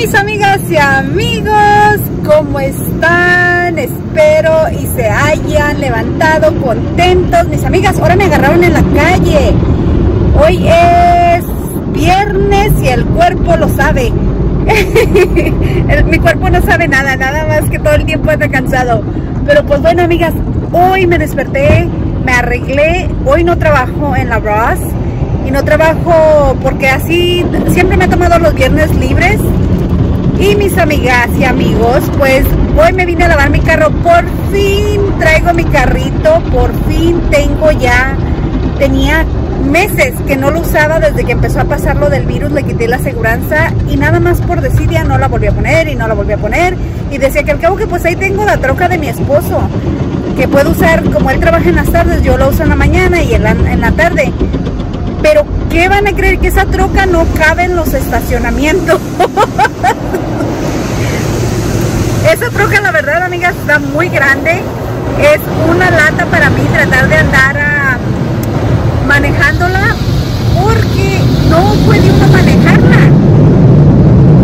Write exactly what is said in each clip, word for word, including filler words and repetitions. Mis amigas y amigos, ¿cómo están? Espero y se hayan levantado contentos. Mis amigas, ahora me agarraron en la calle. Hoy es viernes y el cuerpo lo sabe. el, mi cuerpo no sabe nada, nada más que todo el tiempo está cansado. Pero pues bueno, amigas, hoy me desperté, me arreglé. Hoy no trabajo en la Ross. Y no trabajo porque así siempre me he tomado los viernes libres. Y mis amigas y amigos, pues hoy me vine a lavar mi carro. Por fin traigo mi carrito. Por fin tengo ya... Tenía meses que no lo usaba desde que empezó a pasar lo del virus. Le quité la aseguranza y nada más por desidia no la volví a poner y no la volví a poner. Y decía que al cabo que pues ahí tengo la troca de mi esposo, que puedo usar, como él trabaja en las tardes, yo la uso en la mañana y en la, en la tarde. Pero ¿qué van a creer? Que esa troca no cabe en los estacionamientos. Esa troca, la verdad, amigas, está muy grande. Es una lata para mí tratar de andar a, manejándola, porque no puede uno manejarla.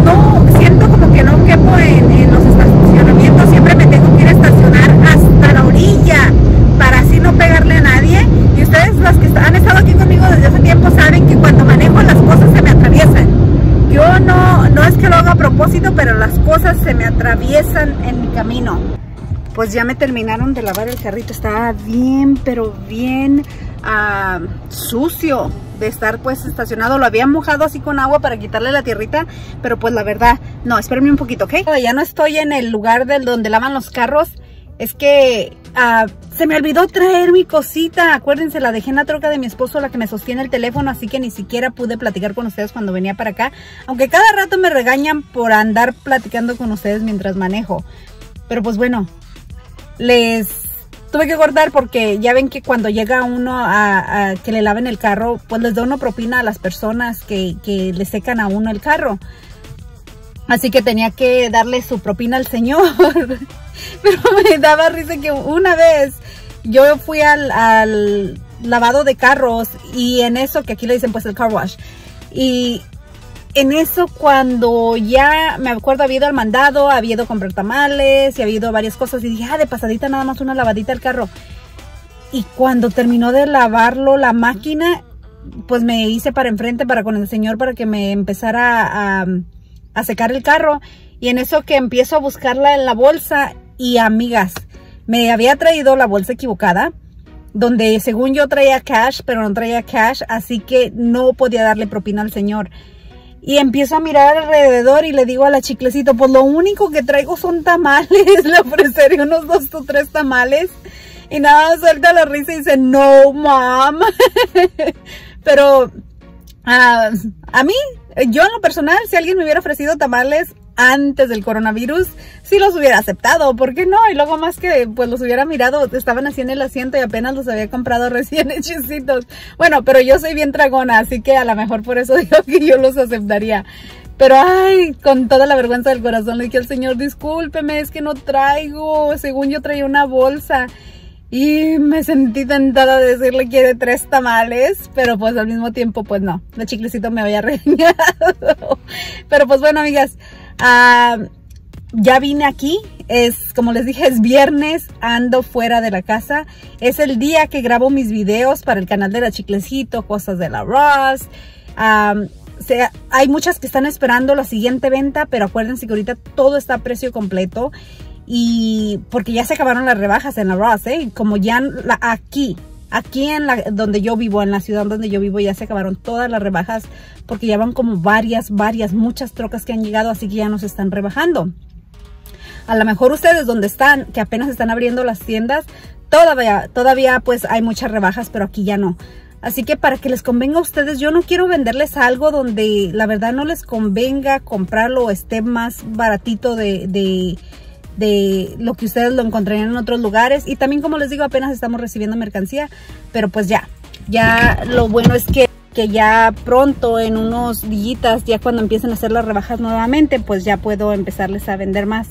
No, siento como que no quepo en, en los estacionamientos. Siempre me tengo que ir a estacionar hasta la orilla para así no pegarle a nadie. Y ustedes, las que han estado aquí conmigo desde hace tiempo, saben que cuando manejo las cosas se me atraviesan. Yo no, no es que lo haga a propósito, pero las cosas se me atraviesan en mi camino. Pues ya me terminaron de lavar el carrito. Estaba bien, pero bien uh, sucio de estar pues estacionado. Lo había mojado así con agua para quitarle la tierrita, pero pues la verdad, no, espérenme un poquito, ¿ok? Ya no estoy en el lugar del donde lavan los carros. Es que uh, se me olvidó traer mi cosita. Acuérdense, la dejé en la troca de mi esposo, la que me sostiene el teléfono. Así que ni siquiera pude platicar con ustedes cuando venía para acá. Aunque cada rato me regañan por andar platicando con ustedes mientras manejo. Pero pues bueno, les tuve que cortar porque ya ven que cuando llega uno a, a que le laven el carro, pues les da uno propina a las personas que, que le secan a uno el carro. Así que tenía que darle su propina al señor. Pero me daba risa que una vez yo fui al, al lavado de carros, y en eso, que aquí le dicen pues el car wash, y en eso cuando ya me acuerdo había ido al mandado, había ido a comprar tamales y había ido a varias cosas, y dije, ah, de pasadita nada más una lavadita al carro. Y cuando terminó de lavarlo la máquina, pues me hice para enfrente para con el señor para que me empezara a, a, a secar el carro. Y en eso que empiezo a buscarla en la bolsa, y amigas, me había traído la bolsa equivocada, donde según yo traía cash, pero no traía cash, así que no podía darle propina al señor. Y empiezo a mirar alrededor y le digo a la Chiclesito, pues lo único que traigo son tamales, le ofreceré unos dos o tres tamales. Y nada, suelta la risa y dice, no, mom. Pero uh, a mí, yo en lo personal, si alguien me hubiera ofrecido tamales antes del coronavirus, si los hubiera aceptado, ¿por qué no? Y luego más que pues los hubiera mirado, estaban así en el asiento y apenas los había comprado recién hechicitos. Bueno, pero yo soy bien tragona, así que a lo mejor por eso digo que yo los aceptaría. Pero ay, con toda la vergüenza del corazón le dije al señor, discúlpeme, es que no traigo, según yo traía una bolsa. Y me sentí tentada de decirle, quiere tres tamales, pero pues al mismo tiempo pues no, la Chiclesito me había regañado. Pero pues bueno, amigas, Uh, ya vine aquí, es como les dije, es viernes, ando fuera de la casa, es el día que grabo mis videos para el canal de la Chiclesito, cosas de la Ross. Um, se, hay muchas que están esperando la siguiente venta, pero acuérdense que ahorita todo está a precio completo, y porque ya se acabaron las rebajas en la Ross, ¿eh? Como ya la, aquí Aquí en la donde yo vivo, en la ciudad donde yo vivo, ya se acabaron todas las rebajas, porque ya van como varias, varias, muchas trocas que han llegado, así que ya nos están rebajando. A lo mejor ustedes donde están, que apenas están abriendo las tiendas, todavía, todavía pues hay muchas rebajas, pero aquí ya no. Así que para que les convenga a ustedes, yo no quiero venderles algo donde la verdad no les convenga comprarlo o esté más baratito de... de de lo que ustedes lo encontrarían en otros lugares. Y también, como les digo, apenas estamos recibiendo mercancía, pero pues ya, ya lo bueno es que, que ya pronto, en unos días, ya cuando empiecen a hacer las rebajas nuevamente, pues ya puedo empezarles a vender más.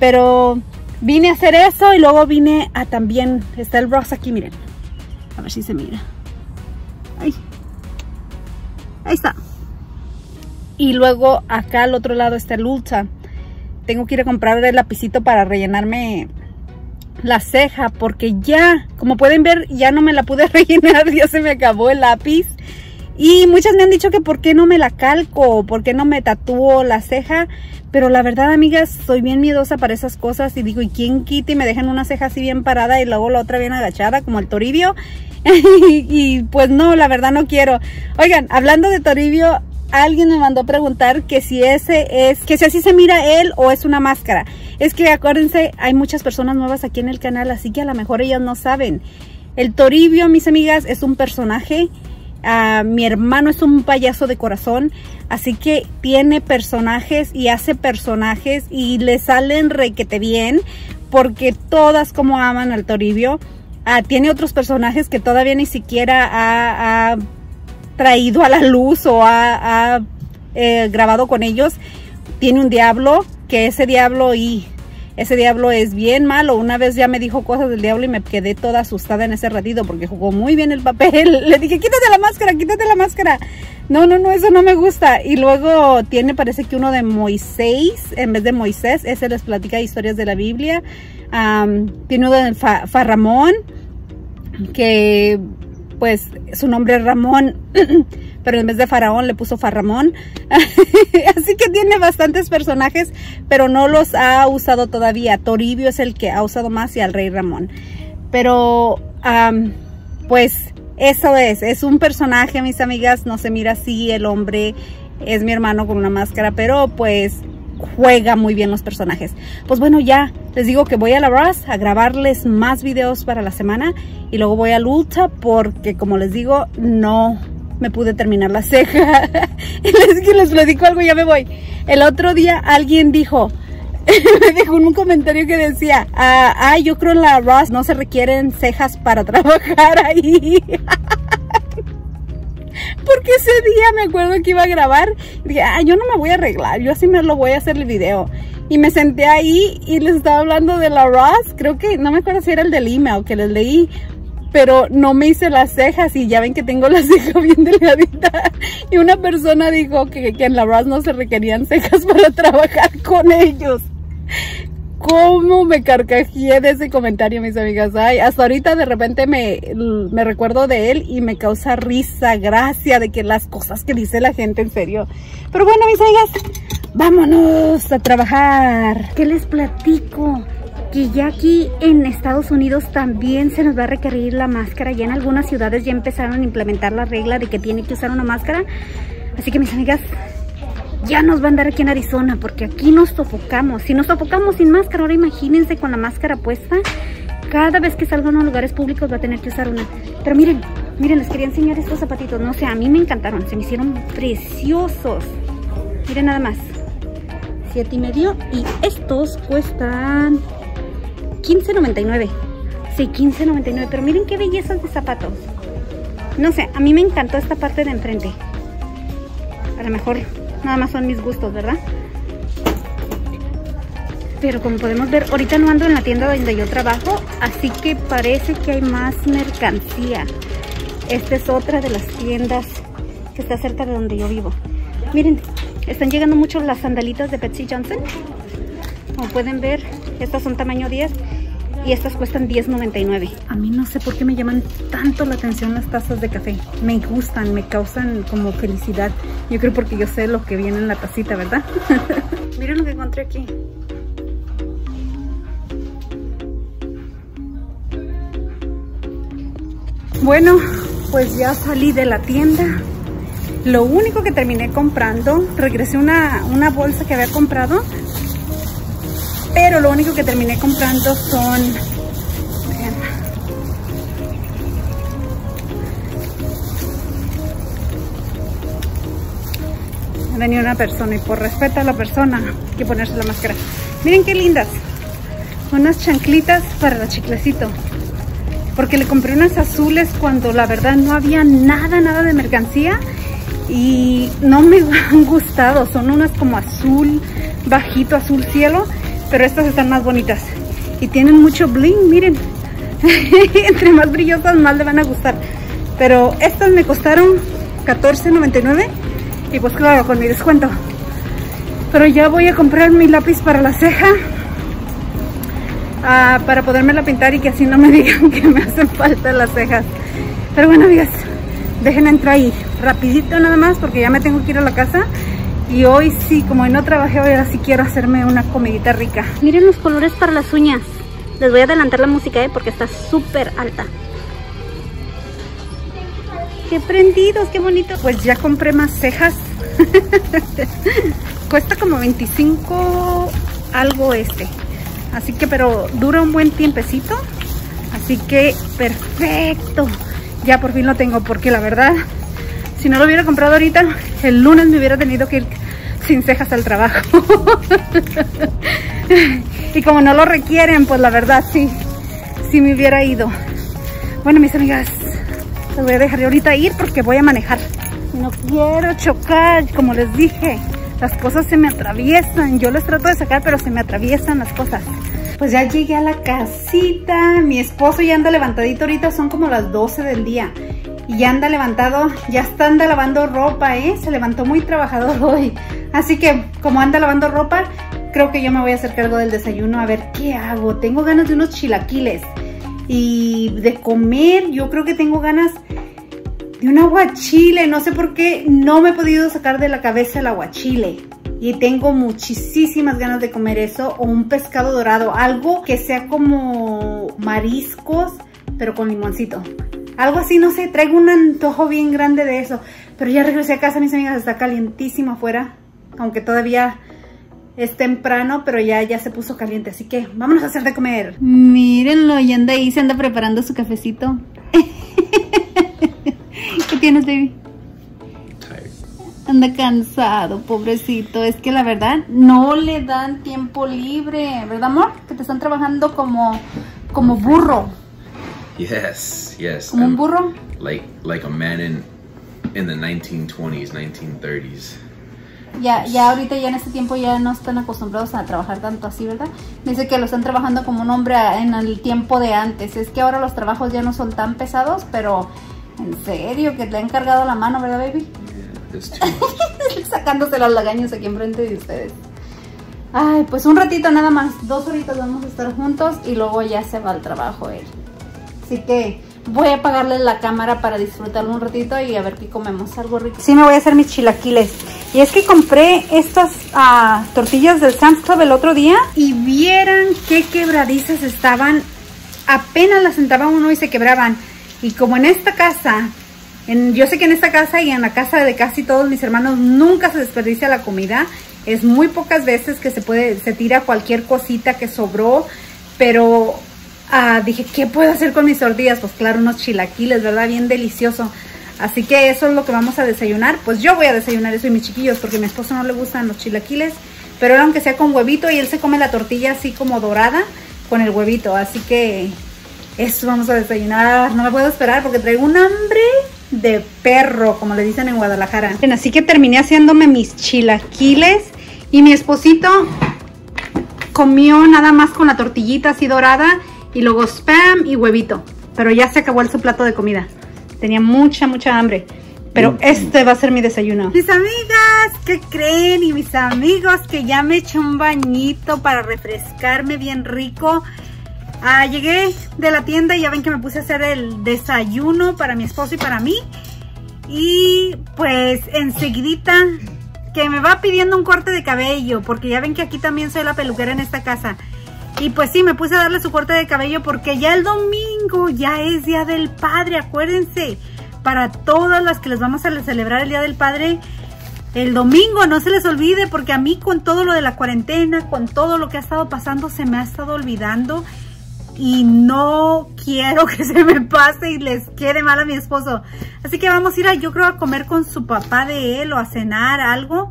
Pero vine a hacer eso, y luego vine a también, está el Ross aquí, miren, a ver si se mira, ahí, ahí está. Y luego acá al otro lado está el Ulta. Tengo que ir a comprar el lapicito para rellenarme la ceja, porque ya, como pueden ver, ya no me la pude rellenar, ya se me acabó el lápiz. Y muchas me han dicho que por qué no me la calco, por qué no me tatúo la ceja, pero la verdad, amigas, soy bien miedosa para esas cosas y digo, ¿y quién quita? Y me dejan una ceja así bien parada y luego la otra bien agachada como el Toribio. y, y pues no, la verdad no quiero. Oigan, hablando de Toribio, alguien me mandó a preguntar que si ese es, que si así se mira él o es una máscara. Es que acuérdense, hay muchas personas nuevas aquí en el canal, así que a lo mejor ellas no saben. El Toribio, mis amigas, es un personaje. Uh, mi hermano es un payaso de corazón, así que tiene personajes y hace personajes y le salen requete bien, porque todas como aman al Toribio. Uh, tiene otros personajes que todavía ni siquiera ha, ha traído a la luz o ha, ha eh, grabado con ellos. Tiene un diablo, que ese diablo y ese diablo es bien malo. Una vez ya me dijo cosas del diablo y me quedé toda asustada en ese ratito porque jugó muy bien el papel. Le dije, quítate la máscara, quítate la máscara. No, no, no, eso no me gusta. Y luego tiene, parece que uno de Moisés, en vez de Moisés, ese les platica historias de la Biblia. Um, tiene uno de Fa- Farramón, que pues su nombre es Ramón, pero en vez de Faraón le puso Farramón. Así que tiene bastantes personajes, pero no los ha usado todavía. Toribio es el que ha usado más, y al Rey Ramón. Pero um, pues eso es, es un personaje, mis amigas. No se mira así, el hombre es mi hermano con una máscara, pero pues juega muy bien los personajes. Pues bueno, ya les digo que voy a la Ross a grabarles más videos para la semana, y luego voy al Ulta porque, como les digo, no me pude terminar la ceja. Y les, que les platico algo, ya me voy. El otro día alguien dijo, me dejó un comentario que decía, ah, ah yo creo en la Ross no se requieren cejas para trabajar ahí. Porque ese día me acuerdo que iba a grabar y dije, ah, yo no me voy a arreglar, yo así me lo voy a hacer el video. Y me senté ahí y les estaba hablando de la Ross, creo que, no me acuerdo si era el del email que les leí, pero no me hice las cejas y ya ven que tengo las cejas bien delgaditas. Y una persona dijo que, que en la Ross no se requerían cejas para trabajar con ellos. Cómo me carcajeé de ese comentario, mis amigas. Ay, hasta ahorita de repente me, me recuerdo de él y me causa risa, gracia de que las cosas que dice la gente, en serio. Pero bueno, mis amigas, vámonos a trabajar. ¿Qué les platico? Que ya aquí en Estados Unidos también se nos va a requerir la máscara. Ya en algunas ciudades ya empezaron a implementar la regla de que tiene que usar una máscara. Así que, mis amigas, ya nos va a andar aquí en Arizona, porque aquí nos sofocamos. Si nos sofocamos sin máscara, ahora imagínense con la máscara puesta. Cada vez que salgan a lugares públicos va a tener que usar una. Pero miren, miren, les quería enseñar estos zapatitos. No sé, a mí me encantaron, se me hicieron preciosos. Miren nada más, siete y medio. Y estos cuestan quince noventa y nueve. Sí, quince noventa y nueve, pero miren qué bellezas de zapatos. No sé, a mí me encantó esta parte de enfrente. A lo mejor nada más son mis gustos, ¿verdad? Pero como podemos ver, ahorita no ando en la tienda donde yo trabajo, así que parece que hay más mercancía. Esta es otra de las tiendas que está cerca de donde yo vivo. Miren, están llegando mucho las sandalitas de Betsy Johnson. Como pueden ver, estas son tamaño diez y estas cuestan diez noventa y nueve. A mí no sé por qué me llaman tanto la atención las tazas de café. Me gustan, me causan como felicidad. Yo creo porque yo sé lo que viene en la tacita, ¿verdad? Miren lo que encontré aquí. Bueno, pues ya salí de la tienda. Lo único que terminé comprando, regresé una, una bolsa que había comprado. Pero lo único que terminé comprando son, vean, venía una persona y por respeto a la persona hay que ponerse la máscara. Miren qué lindas, unas chanclitas para la Chiclesito, porque le compré unas azules cuando la verdad no había nada, nada de mercancía y no me han gustado. Son unas como azul bajito, azul cielo. Pero estas están más bonitas y tienen mucho bling, miren. Entre más brillosas, más le van a gustar. Pero estas me costaron catorce noventa y nueve y pues claro, con mi descuento. Pero ya voy a comprar mi lápiz para la ceja, uh, para podérmela pintar y que así no me digan que me hacen falta las cejas. Pero bueno, amigas, dejen entrar ahí rapidito nada más porque ya me tengo que ir a la casa. Y hoy sí, como no trabajé, ahora sí quiero hacerme una comidita rica. Miren los colores para las uñas. Les voy a adelantar la música, ¿eh? Porque está súper alta. ¡Qué prendidos! ¡Qué bonito! Pues ya compré más cejas. Cuesta como veinticinco algo este. Así que, pero dura un buen tiempecito. Así que, perfecto. Ya por fin lo tengo, porque la verdad, si no lo hubiera comprado ahorita, el lunes me hubiera tenido que ir sin cejas al trabajo. Y como no lo requieren, pues la verdad sí, sí me hubiera ido. Bueno, mis amigas, les voy a dejar de ahorita ir porque voy a manejar. No quiero chocar, como les dije, las cosas se me atraviesan. Yo les trato de sacar, pero se me atraviesan las cosas. Pues ya llegué a la casita. Mi esposo ya anda levantadito ahorita, son como las doce del día. Y ya anda levantado, ya está anda lavando ropa, ¿eh? Se levantó muy trabajador hoy. Así que, como anda lavando ropa, creo que yo me voy a hacer cargo del desayuno. A ver, ¿qué hago? Tengo ganas de unos chilaquiles. Y de comer, yo creo que tengo ganas de un aguachile. No sé por qué no me he podido sacar de la cabeza el aguachile. Y tengo muchísimas ganas de comer eso. O un pescado dorado. Algo que sea como mariscos, pero con limoncito. Algo así, no sé, traigo un antojo bien grande de eso. Pero ya regresé a casa, mis amigas, está calientísimo afuera. Aunque todavía es temprano, pero ya, ya se puso caliente. Así que vámonos a hacer de comer. Mírenlo, y anda ahí, se anda preparando su cafecito. ¿Qué tienes, baby? Anda cansado, pobrecito. Es que la verdad, no le dan tiempo libre. ¿Verdad, amor? Que te están trabajando como, como burro. Yes, yes. ¿Como un burro? Like, like a man in, in the nineteen twenties, nineteen thirties. Ya, ya ahorita, ya en este tiempo ya no están acostumbrados a trabajar tanto así, ¿verdad? Dice que lo están trabajando como un hombre en el tiempo de antes. Es que ahora los trabajos ya no son tan pesados, pero en serio, que te han cargado la mano, ¿verdad, baby? Yeah, sacándose los lagaños aquí enfrente de ustedes. Ay, pues un ratito nada más, dos horitas vamos a estar juntos y luego ya se va al trabajo él. Así que voy a apagarle la cámara para disfrutarlo un ratito y a ver qué comemos, algo rico. Sí, me voy a hacer mis chilaquiles. Y es que compré estas uh, tortillas del Sam's Club el otro día. Y vieran qué quebradizas estaban. Apenas las sentaba uno y se quebraban. Y como en esta casa, en, yo sé que en esta casa y en la casa de casi todos mis hermanos nunca se desperdicia la comida. Es muy pocas veces que se puede, se tira cualquier cosita que sobró. Pero Uh, dije, ¿qué puedo hacer con mis tortillas? Pues claro, unos chilaquiles, ¿verdad? Bien delicioso. Así que eso es lo que vamos a desayunar. Pues yo voy a desayunar eso y mis chiquillos, porque a mi esposo no le gustan los chilaquiles. Pero aunque sea con huevito, y él se come la tortilla así como dorada con el huevito. Así que eso vamos a desayunar. No me puedo esperar porque traigo un hambre de perro, como le dicen en Guadalajara. Bien, así que terminé haciéndome mis chilaquiles. Y mi esposito comió nada más con la tortillita así dorada. Y luego spam y huevito. Pero ya se acabó el su plato de comida. Tenía mucha, mucha hambre. Pero este va a ser mi desayuno. Mis amigas, ¿qué creen? Y mis amigos, que ya me eché un bañito para refrescarme bien rico. Ah, llegué de la tienda y ya ven que me puse a hacer el desayuno para mi esposo y para mí. Y pues enseguidita, que me va pidiendo un corte de cabello. Porque ya ven que aquí también soy la peluquera en esta casa. Y pues sí, me puse a darle su corte de cabello porque ya el domingo ya es Día del Padre, acuérdense. Para todas las que les vamos a celebrar el Día del Padre, el domingo no se les olvide, porque a mí con todo lo de la cuarentena, con todo lo que ha estado pasando, se me ha estado olvidando. Y no quiero que se me pase y les quede mal a mi esposo. Así que vamos a ir, a, yo creo, a comer con su papá de él o a cenar algo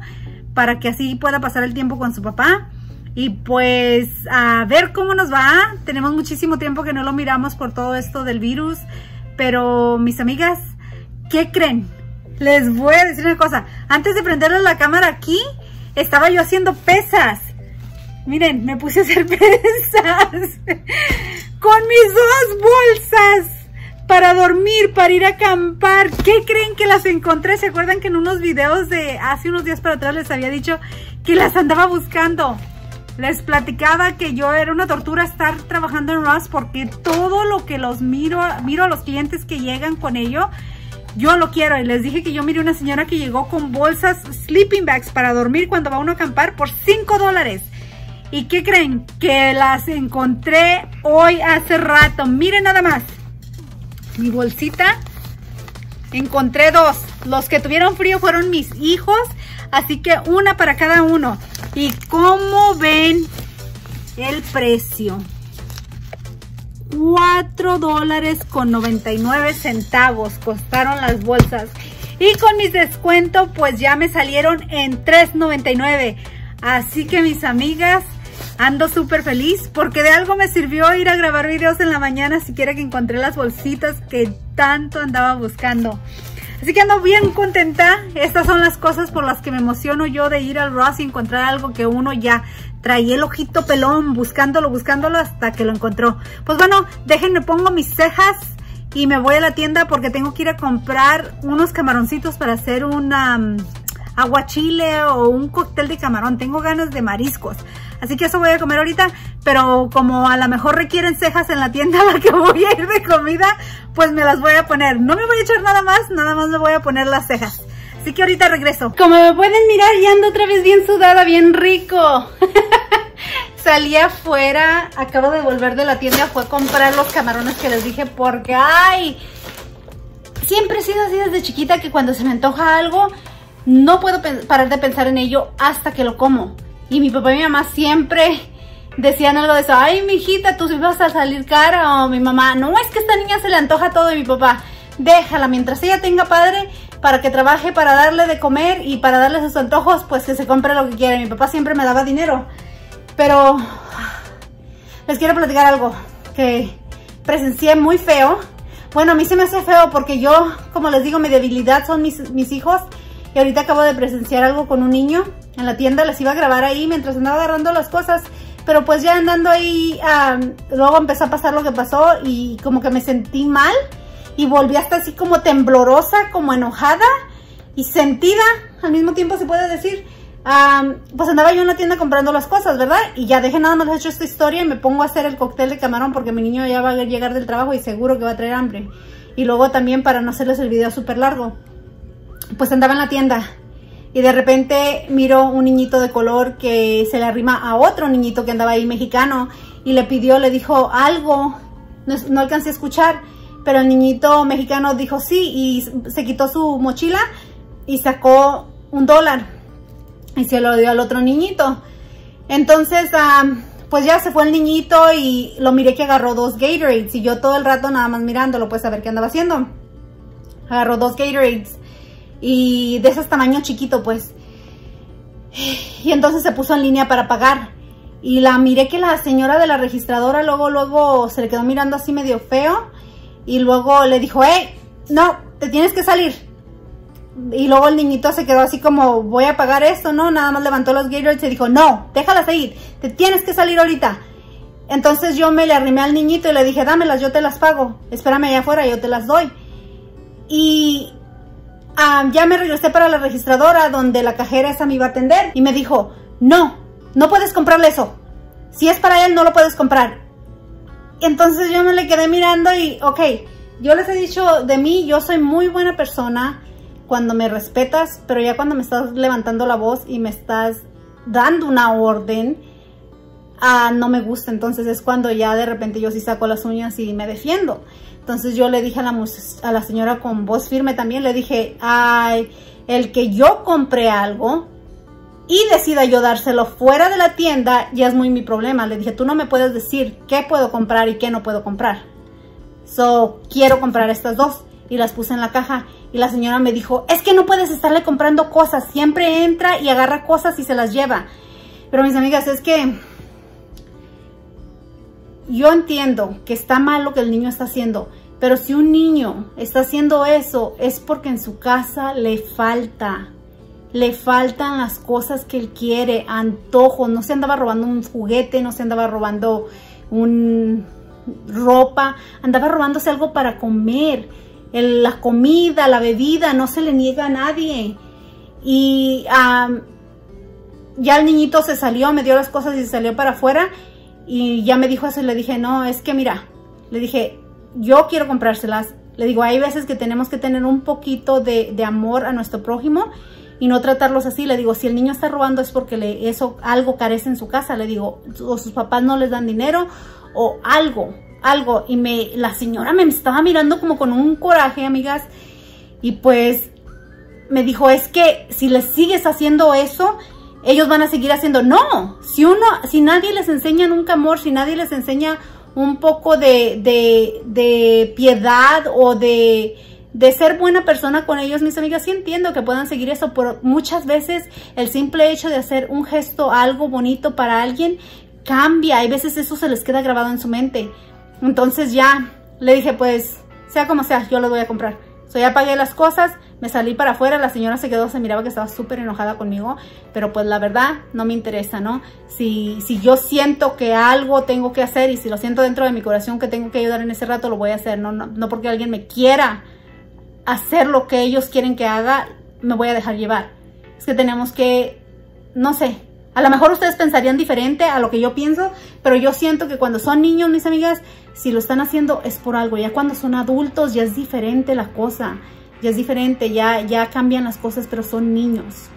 para que así pueda pasar el tiempo con su papá. Y pues a ver cómo nos va. Tenemos muchísimo tiempo que no lo miramos por todo esto del virus. Pero mis amigas, ¿qué creen? Les voy a decir una cosa. Antes de prenderles la cámara aquí, estaba yo haciendo pesas. Miren, me puse a hacer pesas con mis dos bolsas. para dormir, para ir a acampar. ¿Qué creen que las encontré? ¿Se acuerdan que en unos videos de hace unos días para atrás les había dicho que las andaba buscando? Les platicaba que yo era una tortura estar trabajando en Ross porque todo lo que los miro, miro a los clientes que llegan con ello, yo lo quiero. Y les dije que yo miré una señora que llegó con bolsas sleeping bags para dormir cuando va uno a acampar por cinco dólares. ¿Y qué creen? Que las encontré hoy hace rato. Miren nada más. Mi bolsita. Encontré dos. Los que tuvieron frío fueron mis hijos. Así que una para cada uno. ¿Y cómo ven el precio? cuatro dólares con noventa y nueve centavos costaron las bolsas. Y con mis descuentos pues ya me salieron en tres noventa y nueve. Así que mis amigas, ando súper feliz porque de algo me sirvió ir a grabar videos en la mañana, siquiera que encontré las bolsitas que tanto andaba buscando. Así que ando bien contenta. Estas son las cosas por las que me emociono yo de ir al Ross y encontrar algo que uno ya traía el ojito pelón buscándolo, buscándolo hasta que lo encontró. Pues bueno, déjenme pongo mis cejas y me voy a la tienda porque tengo que ir a comprar unos camaroncitos para hacer una... Um, aguachile o un cóctel de camarón. Tengo ganas de mariscos, así que eso voy a comer ahorita, pero como a lo mejor requieren cejas en la tienda a la que voy a ir de comida, pues me las voy a poner. No me voy a echar nada más, nada más me voy a poner las cejas, así que ahorita regreso. Como me pueden mirar, ya ando otra vez bien sudada, bien rico. Salí afuera, acabo de volver de la tienda, fue a comprar los camarones que les dije porque, ay, siempre he sido así desde chiquita que cuando se me antoja algo no puedo parar de pensar en ello hasta que lo como. Y mi papá y mi mamá siempre decían algo de eso. Ay, mijita, tú sí vas a salir cara. O mi mamá, no, es que a esta niña se le antoja todo. Y mi papá, déjala, mientras ella tenga padre para que trabaje, para darle de comer y para darle sus antojos, pues que se compre lo que quiera. Mi papá siempre me daba dinero. Pero les quiero platicar algo que presencié muy feo. Bueno, a mí se me hace feo porque yo, como les digo, mi debilidad son mis, mis hijos. Y ahorita acabo de presenciar algo con un niño en la tienda. Les iba a grabar ahí mientras andaba agarrando las cosas. Pero pues ya andando ahí, um, luego empezó a pasar lo que pasó y como que me sentí mal. Y volví hasta así como temblorosa, como enojada y sentida. Al mismo tiempo se puede decir. Um, pues andaba yo en la tienda comprando las cosas, ¿verdad? Y ya dejé nada más hecho esta historia y me pongo a hacer el cóctel de camarón porque mi niño ya va a llegar del trabajo y seguro que va a traer hambre. Y luego también para no hacerles el video súper largo. Pues andaba en la tienda y de repente miro un niñito de color que se le arrima a otro niñito que andaba ahí mexicano y le pidió, le dijo algo, no, no alcancé a escuchar, pero el niñito mexicano dijo sí y se quitó su mochila y sacó un dólar y se lo dio al otro niñito. Entonces um, pues ya se fue el niñito y lo miré que agarró dos Gatorades y yo todo el rato nada más mirándolo pues a ver qué andaba haciendo. Agarró dos Gatorades y de ese tamaño chiquito pues, y entonces se puso en línea para pagar y la miré que la señora de la registradora luego luego se le quedó mirando así medio feo y luego le dijo, hey, no, te tienes que salir. Y luego el niñito se quedó así como, voy a pagar esto, no, nada más levantó los Gatorades y dijo, no, déjala seguir, te tienes que salir ahorita. Entonces yo me le arrimé al niñito y le dije, dámelas, yo te las pago, espérame allá afuera, yo te las doy. Y Ah, ya me regresé para la registradora donde la cajera esa me iba a atender y me dijo, no, no puedes comprarle eso, si es para él no lo puedes comprar. Entonces yo me le quedé mirando y ok, yo les he dicho de mí, yo soy muy buena persona cuando me respetas, pero ya cuando me estás levantando la voz y me estás dando una orden, ah, no me gusta. Entonces es cuando ya de repente yo sí saco las uñas y me defiendo. Entonces yo le dije a la, a la señora con voz firme también, le dije, ay, el que yo compré algo y decida yo dárselo fuera de la tienda, ya es muy mi problema. Le dije, tú no me puedes decir qué puedo comprar y qué no puedo comprar. So, quiero comprar estas dos. Y las puse en la caja. Y la señora me dijo, es que no puedes estarle comprando cosas. Siempre entra y agarra cosas y se las lleva. Pero mis amigas, es que... yo entiendo que está mal lo que el niño está haciendo, pero si un niño está haciendo eso, es porque en su casa le falta, le faltan las cosas que él quiere, antojos. No se andaba robando un juguete, no se andaba robando un, ropa, andaba robándose algo para comer, el, la comida, la bebida, no se le niega a nadie. Y um, ya el niñito se salió, me dio las cosas y se salió para afuera, y ya me dijo eso y le dije, no, es que mira, le dije, yo quiero comprárselas. Le digo, hay veces que tenemos que tener un poquito de, de amor a nuestro prójimo y no tratarlos así. Le digo, si el niño está robando es porque le, eso, algo carece en su casa. Le digo, o sus papás no les dan dinero o algo, algo. Y me, la señora me estaba mirando como con un coraje, amigas. Y pues me dijo, es que si les sigues haciendo eso, ellos van a seguir haciendo. No, si uno, si nadie les enseña nunca amor, si nadie les enseña un poco de, de, de piedad o de, de ser buena persona con ellos, mis amigas, sí entiendo que puedan seguir eso, pero muchas veces el simple hecho de hacer un gesto, algo bonito para alguien, cambia. Hay veces eso se les queda grabado en su mente. Entonces ya le dije, pues, sea como sea, yo lo voy a comprar. So, ya pagué las cosas, me salí para afuera, la señora se quedó, se miraba que estaba súper enojada conmigo, pero pues la verdad no me interesa, ¿no? Si, si yo siento que algo tengo que hacer y si lo siento dentro de mi corazón que tengo que ayudar en ese rato, lo voy a hacer, no, no, no porque alguien me quiera hacer lo que ellos quieren que haga, me voy a dejar llevar. Es que tenemos que, no sé, a lo mejor ustedes pensarían diferente a lo que yo pienso, pero yo siento que cuando son niños, mis amigas, si lo están haciendo es por algo. Ya cuando son adultos ya es diferente la cosa. Ya es diferente, ya, ya cambian las cosas, pero son niños.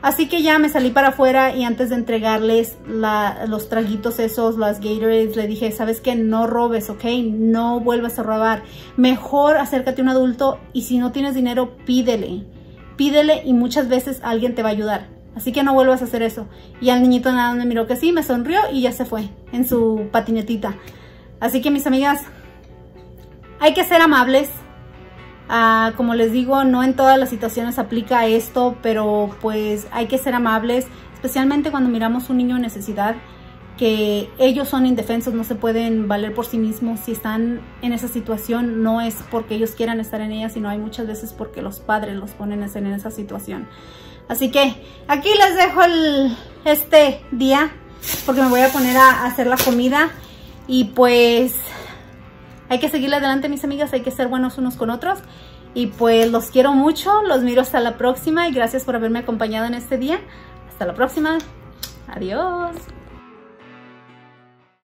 Así que ya me salí para afuera y antes de entregarles la, los traguitos esos, las Gatorades, le dije, ¿sabes qué? No robes, ¿ok? No vuelvas a robar. Mejor acércate a un adulto y si no tienes dinero, pídele. Pídele y muchas veces alguien te va a ayudar. Así que no vuelvas a hacer eso. Y al niñito nada me miró que sí, me sonrió y ya se fue en su patinetita. Así que, mis amigas, hay que ser amables. Ah, como les digo, no en todas las situaciones aplica esto, pero pues hay que ser amables, especialmente cuando miramos un niño en necesidad, que ellos son indefensos, no se pueden valer por sí mismos. Si están en esa situación, no es porque ellos quieran estar en ella, sino hay muchas veces porque los padres los ponen en esa situación. Así que aquí les dejo el, este día, porque me voy a poner a hacer la comida y pues... hay que seguir adelante, mis amigas, hay que ser buenos unos con otros. Y pues los quiero mucho, los miro hasta la próxima y gracias por haberme acompañado en este día. Hasta la próxima. Adiós.